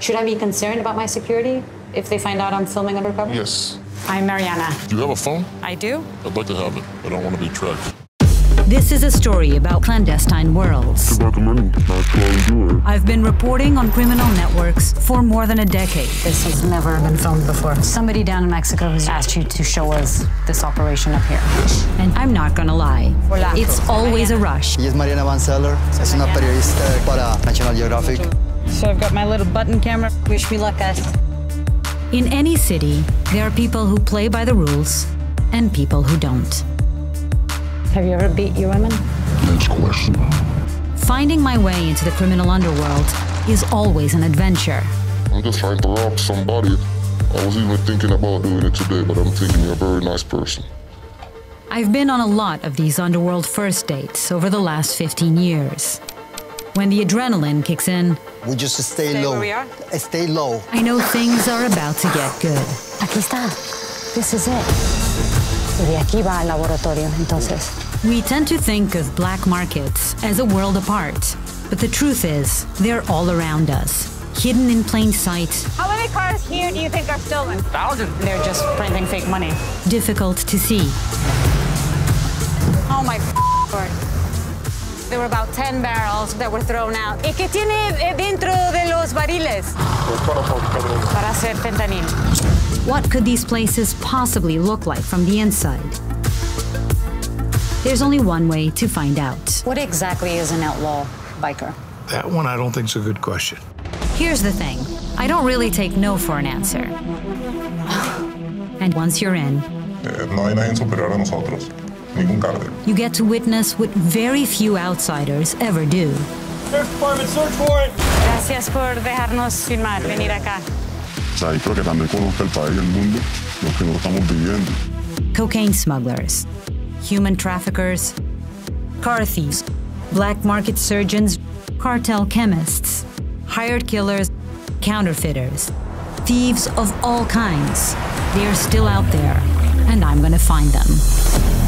Should I be concerned about my security if they find out I'm filming undercover? Yes. I'm Mariana. Do you have a phone? I do. I'd like to have it. I don't want to be tracked. This is a story about clandestine worlds. I've been reporting on criminal networks for more than a decade. This has never been filmed before. Somebody down in Mexico has asked you to show us this operation up here. Yes. And I'm not gonna lie, hola. It's always a rush. Yes, Mariana Van Zeller. Es una periodista para National Geographic. So I've got my little button camera. Wish me luck, guys. In any city, there are people who play by the rules and people who don't. Have you ever beat your women? Next question. Finding my way into the criminal underworld is always an adventure. I'm just trying to rob somebody. I was even thinking about doing it today, but I'm thinking you're a very nice person. I've been on a lot of these underworld first dates over the last 15 years. When the adrenaline kicks in, we just stay low. Where we are? Stay low. I know things are about to get good. Aquí está. This is it. De aquí va al laboratorio, entonces. We tend to think of black markets as a world apart, but the truth is, they're all around us, hidden in plain sight. How many cars here do you think are stolen? Thousands. They're just printing fake money. Difficult to see. Oh my word. There were about 10 barrels that were thrown out. ¿Y qué tiene dentro de los barriles? Para hacer fentanil. What could these places possibly look like from the inside? There's only one way to find out. What exactly is an outlaw biker? That one I don't think is a good question. Here's the thing. I don't really take no for an answer. And once you're in, you get to witness what very few outsiders ever do. Search department, search for it! Gracias por dejarnos filmar, venir acá. Ahí creo que también conozco el país y el mundo, lo que nos estamos viviendo. Cocaine smugglers. Human traffickers, car thieves, black market surgeons, cartel chemists, hired killers, counterfeiters, thieves of all kinds. They are still out there, and I'm gonna find them.